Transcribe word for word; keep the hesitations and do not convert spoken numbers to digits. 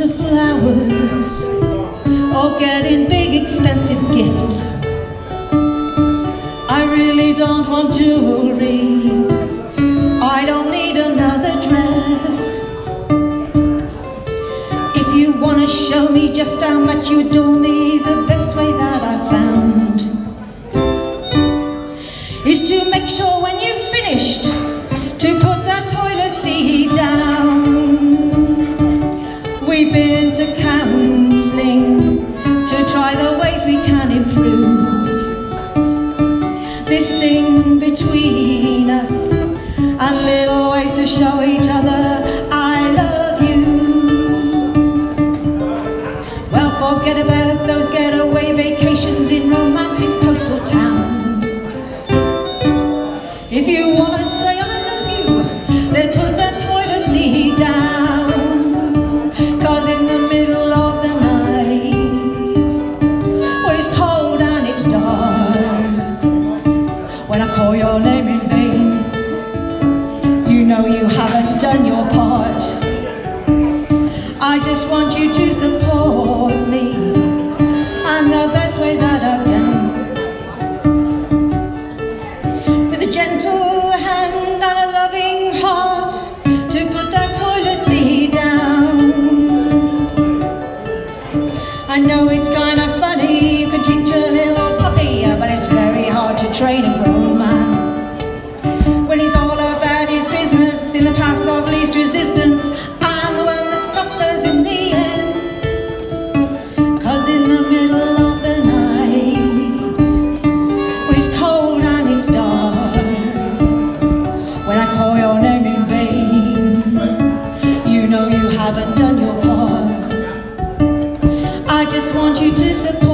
into flowers or getting big expensive gifts. I really don't want jewelry. I don't need another dress. If you want to show me just how much you adore me, the best way that I've found is to make sure when you've finished to put that toilet seat down. We've been to counselling to try the ways we can improve this thing between us, and little ways to show each other I love you. Well, forget about those getaway vacations in romantic coastal towns. If you want to say I love you, then put that toilet seat down. Cause in the middle of the night, when it's cold and it's dark, when I call your name in vain, you know you haven't done your part. I just want you to support me, and the best way that I've done, gentle hand and a loving heart, to put that toilet seat down. I know it's kind of funny, you can teach a little puppy, but it's very hard to train a grown man when he's all about his business in the path of least resistance. I'm the one that suffers in the end. Cause in the middle of the night, when it's cold and it's dark, haven't done your part. I just want you to support